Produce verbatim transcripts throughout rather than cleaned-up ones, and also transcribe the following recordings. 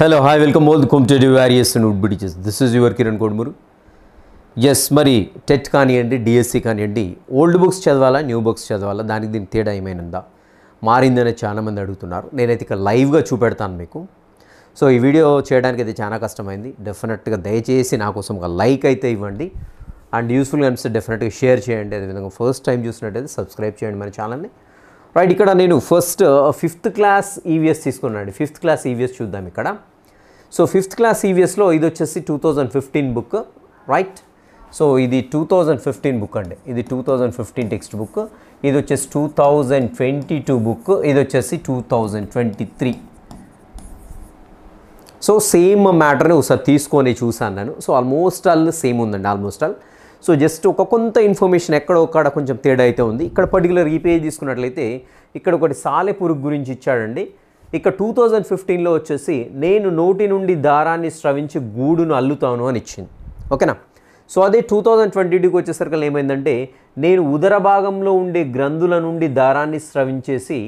Hello, hi, welcome all the competitive various and would-be teachers. This is your Kiran Kodmuru. Yes, Mari, T E T Kaniyandi, D S C Kaniyandi, old books Chadwala, new books Chadwala, Dani Din Theda Imananda, Marindana Chanaman Adutunar, Nenetica Live Chupertan Miku. So, this video Chetan get the Chana custom in definitely the H S in Akosumka, like Ita Ivandi, and useful and definitely share chain. First time use net, subscribe chain my channel. Right, here I am first fifth uh, class E V S fifth class E V S చూద్దాం ఇక్కడ. So fifth class E V S లో ఇది వచ్చేసి two thousand fifteen book, right? So ఇది two thousand fifteen book అండి, ఇది two thousand fifteen text book, ఇది వచ్చేసి two thousand twenty-two book, ఇది వచ్చేసి two thousand twenty-three. So same matter ని ఒకసారి తీసుకొని చూసాను నేను. So almost all same ఉందండి, almost all. So just to konta information ekkada okada koncham theda aithe undi ikkada particular ee page iskunatlaithe ikkada okati sale purugu gurinchi ichchadandi ikka two thousand fifteen lo vachesi nenu noti nundi daranni stravinchi goodunu allutanu ani ichindi okay na. So ade two thousand twenty-two ki vachesariki em aindante nenu udara bhagamlo unde grandula nundi daranni stravinchesi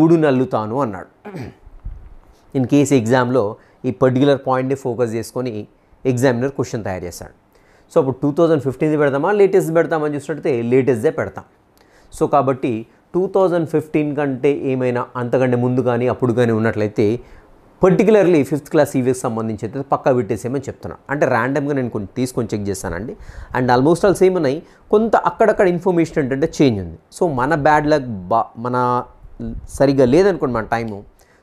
goodunu allutanu annadu. In case exam lo ee particular point ni focus cheskoni examiner question tayaru chesadu. So two thousand fifteen పెడతామా latest పెడతామా అని చూసినట్లయితే లేటెస్టే పెడతాం. So కాబట్టి two thousand fifteen కంటే ఏమైనా అంతకంటే ముందు కానీ అప్పుడు కానీ ఉన్నట్లయితే పర్టికులర్లీ ఫిఫ్త్ క్లాస్ ఈవీఎస్ సంబంధించి అయితే పక్కా పెట్టేసేమని చెప్తున్నాను. అంటే ర్యాండమ్గా నేను కొన్ని తీసుకొని చెక్ చేశానండి, అండ్ ఆల్మోస్ట్ ఆల్ సేమ్ ఉన్నాయి, కొంత అక్కడక్కడ ఇన్ఫర్మేషన్ ఏంటంటే చేంజ్ ఉంది. సో మన బ్యాడ్ లక్ బా మన సరిగా లేదనుకోండి మన టైము,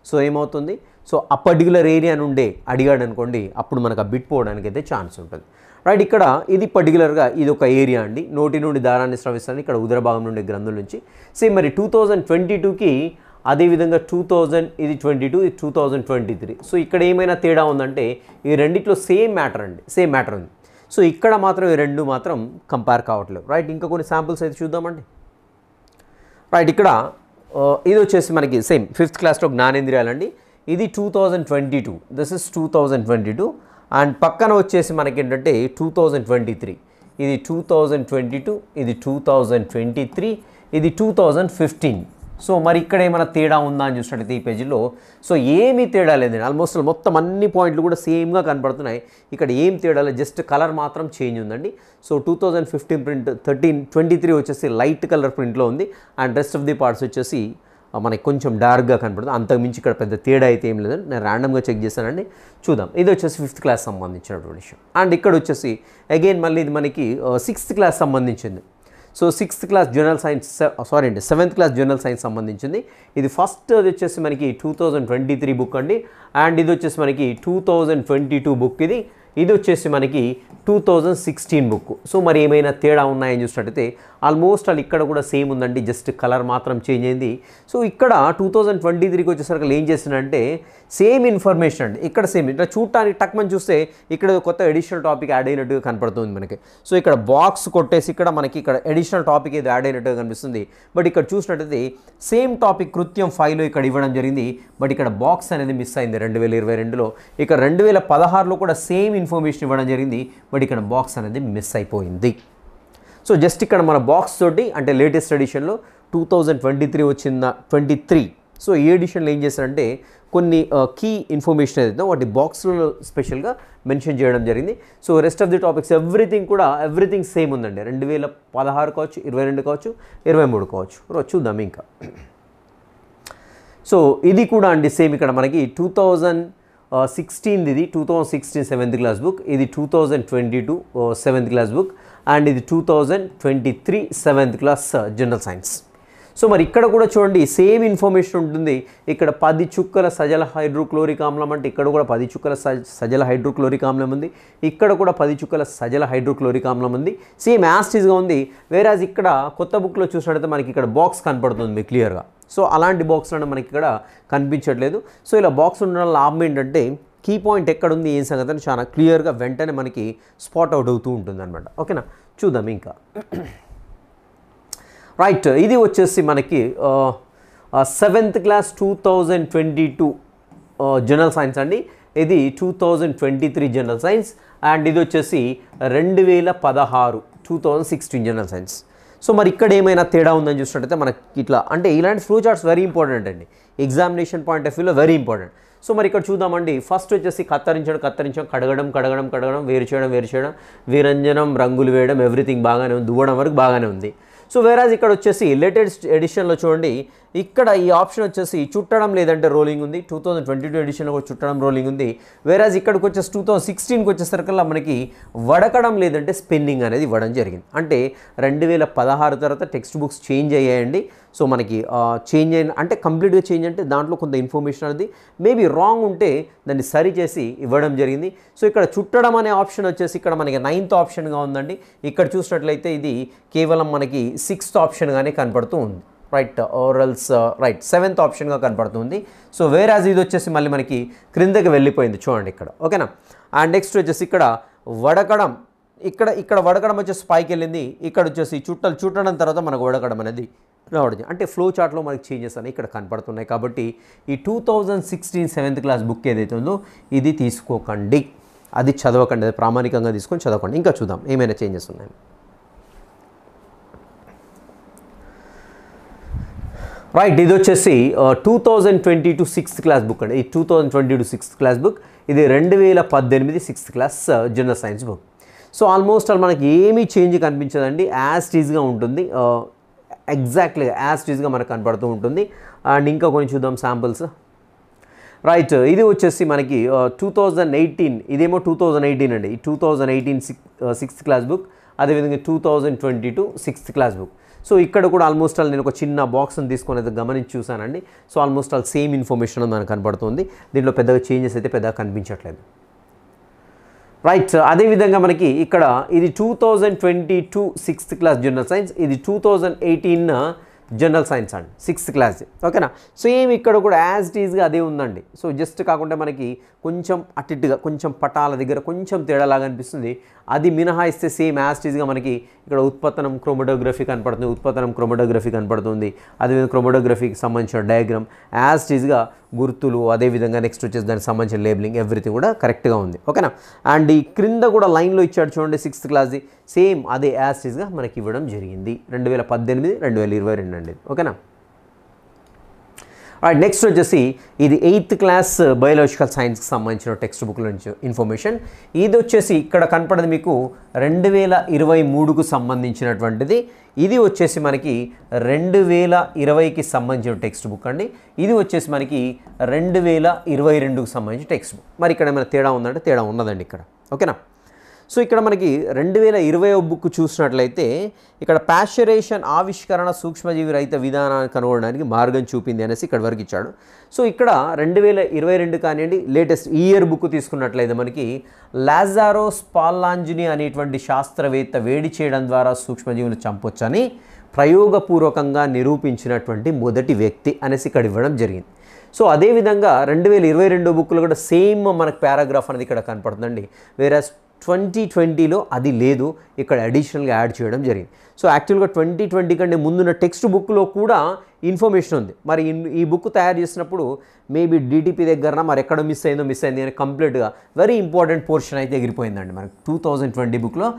సో ఏమవుతుంది, సో ఆ పర్టికులర్ ఏరియా నుండే అడిగాడు అనుకోండి అప్పుడు మనకు ఆ బిట్ పోవడానికి అయితే ఛాన్స్ ఉంటుంది. రైట్, ఇక్కడ ఇది పర్టికులర్గా ఇది ఒక ఏరియా అండి, నోటి నుండి దారాన్ని స్రవిస్తాను ఇక్కడ ఉదర భాగం నుండి గ్రంథుల నుంచి. సేమ్ మరి టూ థౌజండ్ ట్వంటీ టూకి అదేవిధంగా టూ థౌజండ్ ఇది ట్వంటీ టూ ఇది two thousand twenty three. So ఇక్కడ ఏమైనా తేడా ఉందంటే ఈ రెండిట్లో సేమ్ మ్యాటర్ అండి, సేమ్ మ్యాటర్ ఉంది. సో ఇక్కడ మాత్రం ఈ రెండు మాత్రం కంపేర్ కావట్లేదు. రైట్, ఇంకా కొన్ని శాంపుల్స్ అయితే చూద్దామండి. రైట్, ఇక్కడ ఇది వచ్చేసి మనకి సేమ్ ఫిఫ్త్ క్లాస్లో జ్ఞానేంద్రియాలండి, ఇది two thousand twenty two, this is two thousand twenty two, and పక్కన వచ్చేసి మనకి ఏంటంటే టూ థౌజండ్ ట్వంటీ త్రీ, ఇది టూ థౌజండ్ ట్వంటీ టూ, ఇది టూ థౌజండ్ ట్వంటీ త్రీ, ఇది టూ థౌజండ్ ఫిఫ్టీన్. సో మరి ఇక్కడ ఏమైనా తేడా ఉందా అని చూసినట్లయితే ఈ పేజీలో సో ఏమీ తేడా లేదండి, ఆల్మోస్ట్ మొత్తం అన్ని పాయింట్లు కూడా సేమ్గా కనబడుతున్నాయి. ఇక్కడ ఏం తేడా లేదు, జస్ట్ కలర్ మాత్రం చేంజ్ ఉందండి. So two thousand fifteen print thirteen twenty three వచ్చేసి లైట్ కలర్ ప్రింట్లో ఉంది, and rest of the parts వచ్చేసి మనకి కొంచెం డార్క్గా కనపడుతుంది, అంతకుమించి ఇక్కడ పెద్ద తేడా అయితే ఏం లేదని నేను ర్యాండమ్గా చెక్ చేశానండి. చూద్దాం, ఇది వచ్చేసి ఫిఫ్త్ క్లాస్ సంబంధించినటువంటి విషయం, అండ్ ఇక్కడ వచ్చేసి అగైన్ మళ్ళీ ఇది మనకి సిక్స్త్ క్లాస్ సంబంధించింది. So sixth class general science sorry అండి సెవెంత్ క్లాస్ జనరల్ సైన్స్ సంబంధించింది, ఇది ఫస్ట్ అది వచ్చేసి మనకి two thousand twenty three book అండి, అండ్ ఇది వచ్చేసి మనకి two thousand twenty two book, ఇది ఇది వచ్చేసి మనకి two thousand sixteen book. So మరి ఏమైనా తేడా ఉన్నాయని చూసినట్టయితే ఆల్మోస్ట్ ఆల్ ఇక్కడ కూడా సేమ్ ఉందండి, జస్ట్ కలర్ మాత్రం చేంజ్ అయింది. సో ఇక్కడ టూ థౌజండ్ ట్వంటీ త్రీకి వచ్చేసరికి ఏం చేసిందంటే సేమ్ ఇన్ఫర్మేషన్ అండి, ఇక్కడ సేమ్ ఇట్లా చూడటానికి టక్ మనం చూస్తే ఇక్కడ కొత్త ఎడిషనల్ టాపిక్ యాడ్ అయినట్టుగా కనపడుతుంది మనకి. సో ఇక్కడ బాక్స్ కొట్టేసి ఇక్కడ మనకి ఇక్కడ ఎడిషనల్ టాపిక్ ఏదో యాడ్ అయినట్టుగా కనిపిస్తుంది, బట్ ఇక్కడ చూసినట్టయితే సేమ్ టాపిక్ కృత్యం ఫైవ్లో ఇక్కడ ఇవ్వడం జరిగింది, బట్ ఇక్కడ బాక్స్ అనేది మిస్ అయింది రెండు వేల ఇరవై రెండులో ఇక్కడ రెండు వేల పదహారులో కూడా సేమ్ ఇన్ఫర్మేషన్ ఇవ్వడం జరిగింది, బట్ ఇక్కడ బాక్స్ అనేది మిస్ అయిపోయింది. సో జస్ట్ ఇక్కడ మన బాక్స్ తోటి అంటే లేటెస్ట్ ఎడిషన్లో టూ థౌజండ్ ట్వంటీ త్రీ వచ్చిన ట్వంటీ త్రీ సో ఈ ఎడిషన్లో ఏం చేశారంటే కొన్ని కీ ఇన్ఫర్మేషన్ ఏదైతే వాటి బాక్స్లో స్పెషల్గా మెన్షన్ చేయడం జరిగింది. So rest of the topics everything కూడా ఎవ్రీథింగ్ సేమ్ ఉందండి, రెండు వేల పదహారు కావచ్చు, ఇరవై రెండు కావచ్చు, ఇరవై మూడు కావచ్చు. చూద్దాం ఇంకా, సో ఇది కూడా అండి సేమ్ ఇక్కడ మనకి టూ థౌజండ్ సిక్స్టీన్ ఇది two thousand sixteen seventh class book, ఇది two thousand twenty two seventh class book, and ఇది two thousand twenty three seventh class general science. So మరి ఇక్కడ కూడా చూడండి సేమ్ ఇన్ఫర్మేషన్ ఉంటుంది, ఇక్కడ పది చుక్కల సజల హైడ్రోక్లోరిక్ ఆమ్లం అంటే ఇక్కడ కూడా పది చుక్కల సజల హైడ్రోక్లోరిక్ ఆమ్లం ఉంది, ఇక్కడ కూడా పది చుక్కల సజల హైడ్రోక్లోరిక్ ఆమ్లం ఉంది, సేమ్ యాస్టీస్గా ఉంది. వేరాజ్ ఇక్కడ కొత్త బుక్లో చూసినట్టయితే మనకి ఇక్కడ బాక్స్ కనపడుతుంది మీకు క్లియర్గా, సో అలాంటి బాక్స్ అనేది మనకి ఇక్కడ కనిపించట్లేదు. సో ఇలా బాక్స్ ఉండడం వల్ల లాభం ఏంటంటే కీ పాయింట్ ఎక్కడుంది ఏం సంగతి అని చాలా క్లియర్గా వెంటనే మనకి స్పాట్ అవుట్ అవుతూ ఉంటుంది అనమాట. ఓకేనా, చూద్దాం ఇంకా. రైట్, ఇది వచ్చేసి మనకి seventh class two thousand twenty two general science అండి, ఇది two thousand twenty three general science, and ఇది వచ్చేసి రెండు వేల పదహారు two thousand sixteen general science. So మరి ఇక్కడ ఏమైనా తేడా ఉందని చూసినట్టయితే మనకి ఇట్లా అంటే ఇలాంటి ఫ్లో చార్ట్స్ వెరీ ఇంపార్టెంట్ అండి, ఎగ్జామినేషన్ పాయింట్ ఆఫ్ వ్యూలో వెరీ ఇంపార్టెంట్. సో మరి ఇక్కడ చూద్దామండి. ఫస్ట్ వచ్చేసి కత్తిరించడం కత్తిరించడం కడగడం కడగడం కడగడం వేరు చేయడం వేరు చేయడం వీరంజనం రంగులు వేయడం ఎవ్రీథింగ్ బాగానే ఉంది, దువ్వడం వరకు బాగానే ఉంది. సో వేరాజ్ ఇక్కడ వచ్చేసి లేటెస్ట్ ఎడిషన్లో చూడండి, ఇక్కడ ఈ ఆప్షన్ వచ్చేసి చుట్టడం లేదంటే రోలింగ్ ఉంది, టూ థౌజండ్ ట్వంటీ టూ ఎడిషన్లో కూడా చుట్టడం రోలింగ్ ఉంది. వేరాజ్ ఇక్కడికి వచ్చేసి టూ థౌజండ్ సిక్స్టీన్కి వచ్చేసరికల్లా మనకి వడకడం లేదంటే స్పిన్నింగ్ అనేది ఇవ్వడం జరిగింది. అంటే రెండు వేల పదహారు తర్వాత టెక్స్ట్ బుక్స్ చేంజ్ అయ్యాయండి. సో మనకి చేంజ్ అయిన అంటే కంప్లీట్గా చేంజ్ అంటే దాంట్లో కొంత ఇన్ఫర్మేషన్ అనేది మేబీ రాంగ్ ఉంటే దాన్ని సరి చేసి ఇవ్వడం జరిగింది. సో ఇక్కడ చుట్టడం అనే ఆప్షన్ వచ్చేసి ఇక్కడ మనకి నైన్త్ ఆప్షన్గా ఉందండి. ఇక్కడ చూసినట్లయితే ఇది కేవలం మనకి సిక్స్త్ ఆప్షన్గానే కనపడుతూ ఉంది, రైట్ ఓరల్స్ రైట్ సెవెంత్ ఆప్షన్గా కనపడుతుంది. సో వేరాజ్ ఇది వచ్చేసి మళ్ళీ మనకి క్రిందకి వెళ్ళిపోయింది చూడండి ఇక్కడ, ఓకేనా. అండ్ నెక్స్ట్ వచ్చేసి ఇక్కడ వడకడం, ఇక్కడ ఇక్కడ వడకడం వచ్చేసి పైకి వెళ్ళింది, ఇక్కడ వచ్చేసి చుట్టలు చుట్టడం తర్వాత మనకు వడకడం అనేది రావడం. అంటే ఫ్లో చార్ట్లో మనకి చేంజెస్ అనేవి ఇక్కడ కనపడుతున్నాయి కాబట్టి ఈ two thousand sixteen seventh class book ఏదైతే ఉందో ఇది తీసుకోకండి, అది చదవకండి, అది ప్రామాణికంగా తీసుకొని చదవకండి. ఇంకా చూద్దాం ఏమైనా చేంజెస్ ఉన్నాయి. రైట్, ఇది వచ్చేసి two thousand twenty two sixth class book అండి. ఈ two thousand twenty two sixth class book ఇది రెండు వేల పద్దెనిమిది sixth class general science book. So almost all మనకి ఏమీ చేంజ్ కనిపించదండి, యాజ్ టీజ్గా ఉంటుంది, ఎగ్జాక్ట్లీగా యాజ్ టీజ్గా మనకు కనపడుతూ ఉంటుంది. అండ్ ఇంకా కొన్ని చూద్దాం శాంపుల్స్. రైట్, ఇది వచ్చేసి మనకి టూ థౌజండ్ ఎయిటీన్ ఇదేమో టూ థౌజండ్ ఎయిటీన్ అండి. ఈ two thousand eighteen six sixth class book, అదేవిధంగా two thousand twenty two sixth class book. So ఇక్కడ కూడా ఆల్మోస్ట్ ఆల్ నేను ఒక చిన్న బాక్స్ని తీసుకొని అయితే గమనించి చూశానండి. So almost all same information మనకు కనబడుతుంది, దీంట్లో పెద్దగా చేంజెస్ అయితే పెద్దగా కనిపించట్లేదు. రైట్, అదేవిధంగా మనకి ఇక్కడ ఇది two thousand twenty two sixth class general science, ఇది two thousand eighteen general science అండి సిక్స్త్ క్లాస్, ఓకేనా. సేమ్ ఇక్కడ కూడా యాజ్ ఇట్ ఈజ్గా అదే ఉందండి. సో జస్ట్ కాకుండా మనకి కొంచెం అట్టిగా కొంచెం పటాల దగ్గర కొంచెం తేడాలాగా అనిపిస్తుంది, అది మినహాయిస్తే సేమ్ యాజ్ ఇట్ ఈజ్గా మనకి ఇక్కడ ఉత్పతనం క్రోమటోగ్రఫీ కనపడుతుంది, ఉత్పతనం క్రోమటోగ్రఫీ కనపడుతుంది, అదేవిధంగా క్రోమటోగ్రఫీకి సంబంధించిన డయాగ్రామ్ యాజ్ ఇట్ ఈజ్గా గుర్తులు, అదేవిధంగా నెక్స్ట్ వచ్చేసి దానికి సంబంధించిన లేబులింగ్ ఎవ్రీథింగ్ కూడా కరెక్ట్గా ఉంది, ఓకేనా. అండ్ ఈ క్రింద కూడా లైన్లో ఇచ్చాడు చూడండి సిక్స్త్ క్లాస్ది, సేమ్ అదే యాజ్ ఇట్ ఈజ్గా మనకి ఇవ్వడం జరిగింది రెండు వేల పద్దెనిమిది రెండు వేల ఇరవై రెండు అండి, ఓకేనా. రైట్, నెక్స్ట్ వచ్చేసి ఇది ఎయిత్ క్లాస్ బయోలాజికల్ సైన్స్కి సంబంధించిన టెక్స్ట్ బుక్ నుంచి ఇన్ఫర్మేషన్. ఇది వచ్చేసి ఇక్కడ కనపడేది మీకు రెండు వేల ఇరవై మూడుకు సంబంధించినటువంటిది, ఇది వచ్చేసి మనకి రెండు వేల ఇరవైకి సంబంధించిన టెక్స్ట్ బుక్ అండి. ఇది వచ్చేసి మనకి రెండు వేల ఇరవై రెండుకు సంబంధించిన టెక్స్ట్ బుక్. మరి ఇక్కడ ఏమైనా తేడా ఉందంటే తేడా ఉన్నదండి ఇక్కడ, ఓకేనా. సో ఇక్కడ మనకి రెండు వేల ఇరవై బుక్ చూసినట్లయితే ఇక్కడ ప్యాశ్చరైజేషన్ ఆవిష్కరణ సూక్ష్మజీవి రహిత విధానాన్ని కనుగొనడానికి మార్గం చూపింది అనేసి ఇక్కడ వరకు ఇచ్చాడు. సో ఇక్కడ రెండు వేల ఇరవై రెండు కానివ్వండి లేటెస్ట్ ఇయర్ బుక్ తీసుకున్నట్లయితే మనకి లాజారో స్పాల్లాంజిని అనేటువంటి శాస్త్రవేత్త వేడి చేయడం ద్వారా సూక్ష్మజీవులు చంపొచ్చని ప్రయోగపూర్వకంగా నిరూపించినటువంటి మొదటి వ్యక్తి అనేసి ఇక్కడ ఇవ్వడం జరిగింది. సో అదేవిధంగా రెండు వేల ఇరవై రెండు బుక్లో కూడా సేమ్ మనకు పారాగ్రాఫ్ అనేది ఇక్కడ కనపడుతుందండి. వేరే ట్వంటీ ట్వంటీలో అది లేదు, ఇక్కడ అడిషనల్గా యాడ్ చేయడం జరిగింది. సో యాక్చువల్గా ట్వంటీ ట్వంటీ కంటే ముందున్న టెక్స్ట్ బుక్లో కూడా ఇన్ఫర్మేషన్ ఉంది. మరి ఈ బుక్ తయారు చేసినప్పుడు మేబీ డీటీపీ దగ్గర మరి ఎక్కడ మిస్ అయిందో మిస్ అయింది అని కంప్లీట్గా వెరీ ఇంపార్టెంట్ పోర్షన్ అయితే ఎగిరిపోయిందండి మనకు టూ థౌజండ్ ట్వంటీ బుక్లో.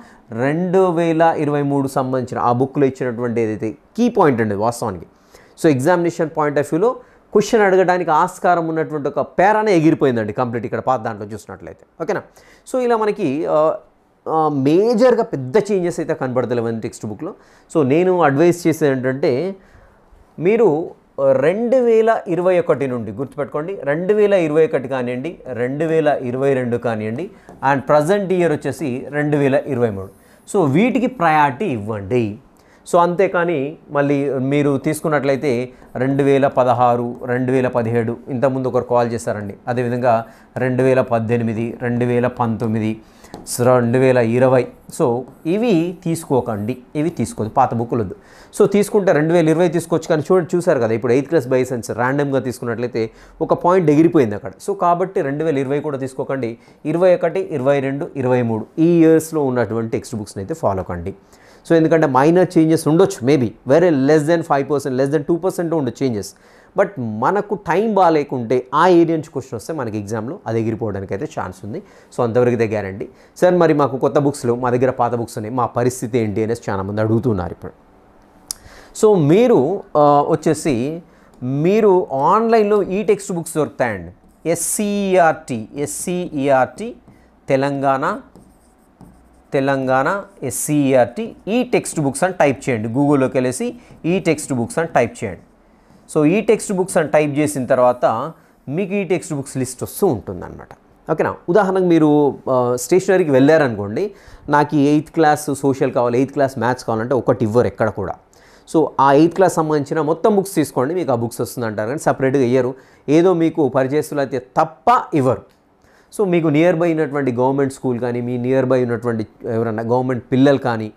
రెండు వేల ఇరవై మూడు సంబంధించిన ఆ బుక్లో ఇచ్చినటువంటి ఏదైతే కీ పాయింట్ అండి వాస్తవానికి, సో ఎగ్జామినేషన్ పాయింట్ ఆఫ్ వ్యూలో క్వశ్చన్ అడగడానికి ఆస్కారం ఉన్నటువంటి ఒక పేరానే ఎగిరిపోయిందండి కంప్లీట్ ఇక్కడ పాత దాంట్లో చూసినట్లయితే, ఓకేనా. సో ఇలా మనకి మేజర్గా పెద్ద చేంజెస్ అయితే కనబడతలేవండి టెక్స్ట్ బుక్లో. సో నేను అడ్వైస్ చేసేది ఏంటంటే మీరు రెండు వేల ఇరవై ఒకటి నుండి గుర్తుపెట్టుకోండి, రెండు వేల ఇరవై ఒకటి కానివ్వండి రెండు వేల ఇరవై రెండు కానివ్వండి అండ్ ప్రజెంట్ ఇయర్ వచ్చేసి రెండు వేల ఇరవై మూడు సో వీటికి ప్రయారిటీ ఇవ్వండి. సో అంతేకాని మళ్ళీ మీరు తీసుకున్నట్లయితే రెండు వేల పదహారు రెండు వేల పదిహేడు ఇంతకుముందు ఒకరు కాల్ చేశారండి, అదేవిధంగా రెండు వేల పద్దెనిమిది రెండు వేల పంతొమ్మిది రెండు వేల ఇరవై సో ఇవి తీసుకోకండి, ఇవి తీసుకోవద్దు, పాత బుక్కులు వద్దు. సో తీసుకుంటే రెండు వేల ఇరవై తీసుకోవచ్చు, కానీ చూడండి చూసారు కదా ఇప్పుడు ఎయిత్ క్లాస్ బయోసైన్స్ ర్యాండమ్గా తీసుకున్నట్లయితే ఒక పాయింట్ ఎగిరిపోయింది అక్కడ. సో కాబట్టి రెండు వేల ఇరవై కూడా తీసుకోకండి, ఇరవై ఒకటి ఇరవై రెండు ఇరవై మూడు ఈ ఇయర్స్లో ఉన్నటువంటి టెక్స్ట్ బుక్స్ని అయితే ఫాలో కండి. సో ఎందుకంటే మైనర్ చేంజెస్ ఉండొచ్చు, maybe very less than five percent less than two percent ఉండే చేంజెస్, బట్ మనకు టైం బాగాలేకుంటే ఆ ఏరియా నుంచి క్వశ్చన్ వస్తే మనకి ఎగ్జామ్లో అది ఎగిరిపోవడానికి అయితే ఛాన్స్ ఉంది. సో అంతవరకు అయితే గ్యారంటీ. సార్ మరి మాకు కొత్త బుక్స్లో మా దగ్గర పాత బుక్స్ ఉన్నాయి, మా పరిస్థితి ఏంటి అనేసి చాలా మంది అడుగుతున్నారు ఇప్పుడు. సో మీరు వచ్చేసి మీరు ఆన్లైన్లో ఈ టెక్స్ట్ బుక్స్ దొరుకుతాయండి, SCERT, SCERT, Telangana Telangana SCERT ఈ టెక్స్ట్ బుక్స్ అని టైప్ చేయండి. గూగుల్లోకి వెళ్ళేసి ఈ టెక్స్ట్ బుక్స్ అని టైప్ చేయండి. సో ఈ టెక్స్ట్ బుక్స్ అని టైప్ చేసిన తర్వాత మీకు ఈ టెక్స్ట్ బుక్స్ లిస్ట్ వస్తూ ఉంటుందన్నమాట. ఓకేనా? ఉదాహరణకు మీరు స్టేషనరీకి వెళ్ళారనుకోండి, నాకు ఈ ఎయిత్ క్లాస్ సోషల్ కావాలి, ఎయిత్ క్లాస్ మ్యాథ్స్ కావాలంటే ఒకటి ఇవ్వరు ఎక్కడ కూడా. సో ఆ ఎయిత్ క్లాస్ సంబంధించిన మొత్తం బుక్స్ తీసుకోండి, మీకు ఆ బుక్స్ వస్తుంది అంటారు, కానీ సపరేట్గా ఇయ్యరు. ఏదో మీకు పరిచయస్తులు అయితే తప్ప ఇవ్వరు. సో మీకు నియర్ బై ఉన్నటువంటి గవర్నమెంట్ స్కూల్ కానీ, మీ నియర్ బై ఉన్నటువంటి ఎవరైనా గవర్నమెంట్ పిల్లలు కానీ,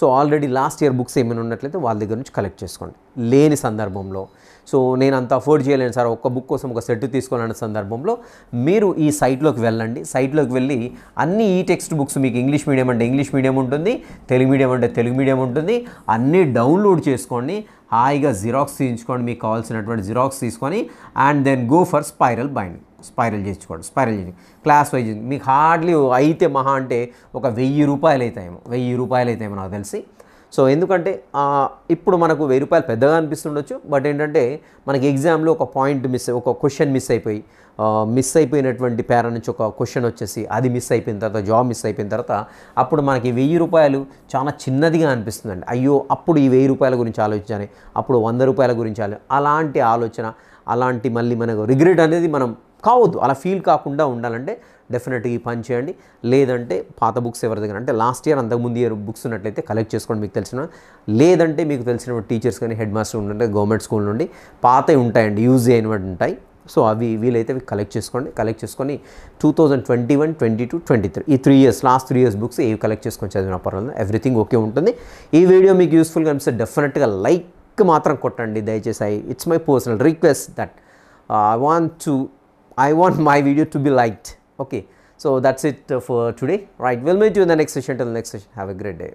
so already last year books ఏమైనా ఉన్నట్లయితే వాళ్ళ దగ్గర నుంచి కలెక్ట్ చేసుకోండి. లేని సందర్భంలో, సో నేను అంత అఫోర్డ్ చేయలేను సార్, ఒక్క బుక్ కోసం ఒక సెట్ తీసుకోవాలనే సందర్భంలో మీరు ఈ సైట్లోకి వెళ్ళండి. సైట్లోకి వెళ్ళి అన్ని ఈ టెక్స్ట్ బుక్స్, మీకు ఇంగ్లీష్ మీడియం అంటే ఇంగ్లీష్ మీడియం ఉంటుంది, తెలుగు మీడియం అంటే తెలుగు మీడియం ఉంటుంది, అన్నీ డౌన్లోడ్ చేసుకోండి, హాయిగా జిరాక్స్ తీయించుకోండి, మీకు కావాల్సినటువంటి జిరాక్స్ తీసుకొని and then go for spiral binding, spiral చేసుకోండి. స్పైరల్ చేసి క్లాస్ వైజ్ మీకు హార్డ్లీ అయితే మహా అంటే ఒక వెయ్యి రూపాయలు అవుతాయేమో, వెయ్యి రూపాయలు అవుతాయేమో నాకు తెలిసి. సో ఎందుకంటే ఇప్పుడు మనకు వెయ్యి రూపాయలు పెద్దగా అనిపిస్తుండొచ్చు, బట్ ఏంటంటే మనకి ఎగ్జామ్లో ఒక పాయింట్ మిస్, ఒక క్వశ్చన్ మిస్ అయిపోయి మిస్ అయిపోయినటువంటి పేరా నుంచి ఒక క్వశ్చన్ వచ్చేసి అది మిస్ అయిపోయిన తర్వాత, జాబ్ మిస్ అయిపోయిన తర్వాత అప్పుడు మనకి వెయ్యి రూపాయలు చాలా చిన్నదిగా అనిపిస్తుందండి. అయ్యో అప్పుడు ఈ వెయ్యి రూపాయల గురించి ఆలోచించాలి, అప్పుడు వంద రూపాయల గురించి ఆలోచించాలి, అలాంటి ఆలోచన, అలాంటి మళ్ళీ మనకు రిగ్రెట్ అనేది మనం కావద్దు. అలా ఫీల్ కాకుండా ఉండాలంటే డెఫినెట్గా ఈ పని చేయండి. లేదంటే పాత బుక్స్ ఎవరి దగ్గర అంటే లాస్ట్ ఇయర్ అంతకుముందు ఇయర్ బుక్స్ ఉన్నట్లయితే కలెక్ట్ చేసుకోండి, మీకు తెలిసిన, లేదంటే మీకు తెలిసిన టీచర్స్ కానీ హెడ్ మాస్టర్ ఉండే గవర్నమెంట్ స్కూల్ నుండి పాతవి ఉంటాయండి, యూజ్ అయినవి ఉంటాయి. సో అవి వీలైతే కలెక్ట్ చేసుకోండి. కలెక్ట్ చేసుకొని two thousand twenty one twenty two twenty three ఈ three years last three years books ఏవి కలెక్ట్ చేసుకొని చదివిన పర్వాలేదు, ఎవ్రీథింగ్ ఓకే ఉంటుంది. ఈ వీడియో మీకు యూస్ఫుల్గా అనిపిస్తే డెఫినెట్గా లైక్ మాత్రం కొట్టండి దయచేసి. It's my personal request that I want to I want my video to be liked. Okay, so that's it for today. Right, we'll meet you in the next session. Till the next session, have a great day.